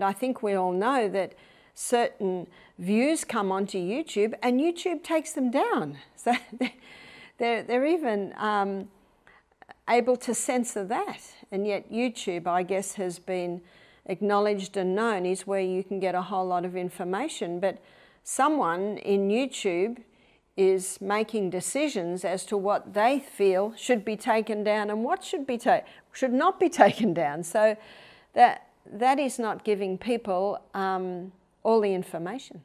and I think we all know that certain views come onto YouTube and YouTube takes them down. So they're even able to censor that. And yet YouTube, I guess, has been acknowledged and known is where you can get a whole lot of information. But someone in YouTube is making decisions as to what they feel should be taken down and what should not be taken down. So that is not giving people all the information.